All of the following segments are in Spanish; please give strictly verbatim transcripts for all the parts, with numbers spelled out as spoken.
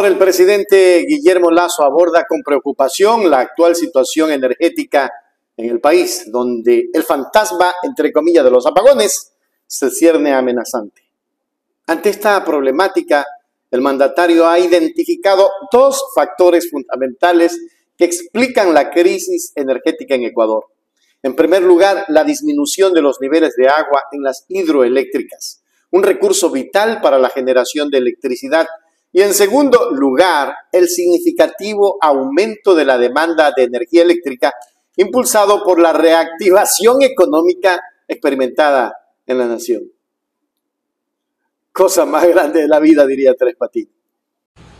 Ecuador, el presidente Guillermo Lasso aborda con preocupación la actual situación energética en el país, donde el fantasma, entre comillas, de los apagones se cierne amenazante. Ante esta problemática, el mandatario ha identificado dos factores fundamentales que explican la crisis energética en Ecuador. En primer lugar, la disminución de los niveles de agua en las hidroeléctricas, un recurso vital para la generación de electricidad. Y en segundo lugar, el significativo aumento de la demanda de energía eléctrica impulsado por la reactivación económica experimentada en la nación. Cosa más grande de la vida, diría Tres Patines.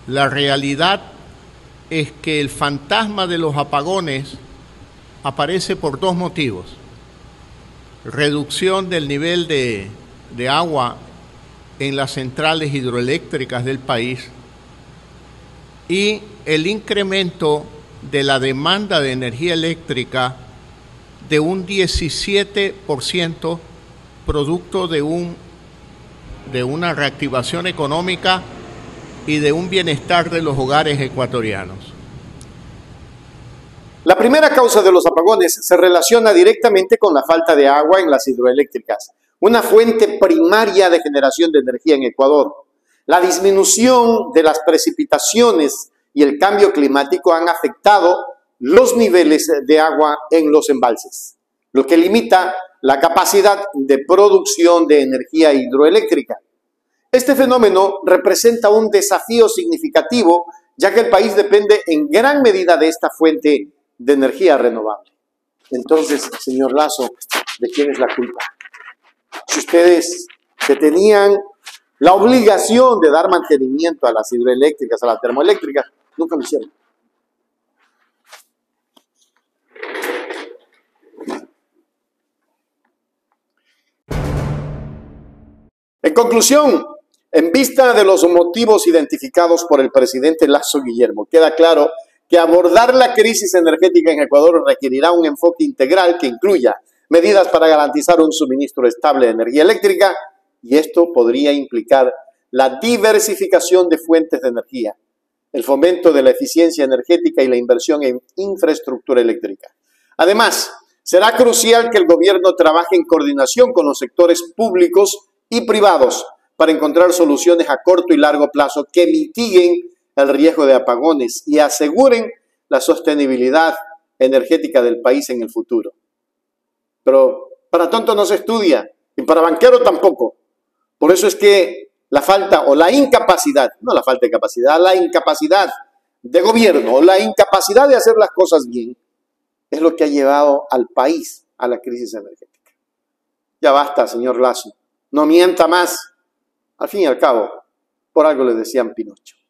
La realidad es que el fantasma de los apagones aparece por dos motivos. Reducción del nivel de, de agua en las centrales hidroeléctricas del país y el incremento de la demanda de energía eléctrica de un diecisiete por ciento producto de, un, de una reactivación económica y de un bienestar de los hogares ecuatorianos. La primera causa de los apagones se relaciona directamente con la falta de agua en las hidroeléctricas, una fuente primaria de generación de energía en Ecuador. La disminución de las precipitaciones y el cambio climático han afectado los niveles de agua en los embalses, lo que limita la capacidad de producción de energía hidroeléctrica. Este fenómeno representa un desafío significativo, ya que el país depende en gran medida de esta fuente de energía renovable. Entonces, señor Lasso, ¿de quién es la culpa? Si ustedes que tenían la obligación de dar mantenimiento a las hidroeléctricas, a las termoeléctricas, nunca lo hicieron. En conclusión, en vista de los motivos identificados por el presidente Lasso Guillermo, queda claro que abordar la crisis energética en Ecuador requerirá un enfoque integral que incluya medidas para garantizar un suministro estable de energía eléctrica, y esto podría implicar la diversificación de fuentes de energía, el fomento de la eficiencia energética y la inversión en infraestructura eléctrica. Además, será crucial que el gobierno trabaje en coordinación con los sectores públicos y privados para encontrar soluciones a corto y largo plazo que mitiguen el riesgo de apagones y aseguren la sostenibilidad energética del país en el futuro. Pero para tonto no se estudia y para banquero tampoco. Por eso es que la falta o la incapacidad, no la falta de capacidad, la incapacidad de gobierno o la incapacidad de hacer las cosas bien es lo que ha llevado al país a la crisis energética. Ya basta, señor Lasso, no mienta más. Al fin y al cabo, por algo le decían Pinocho.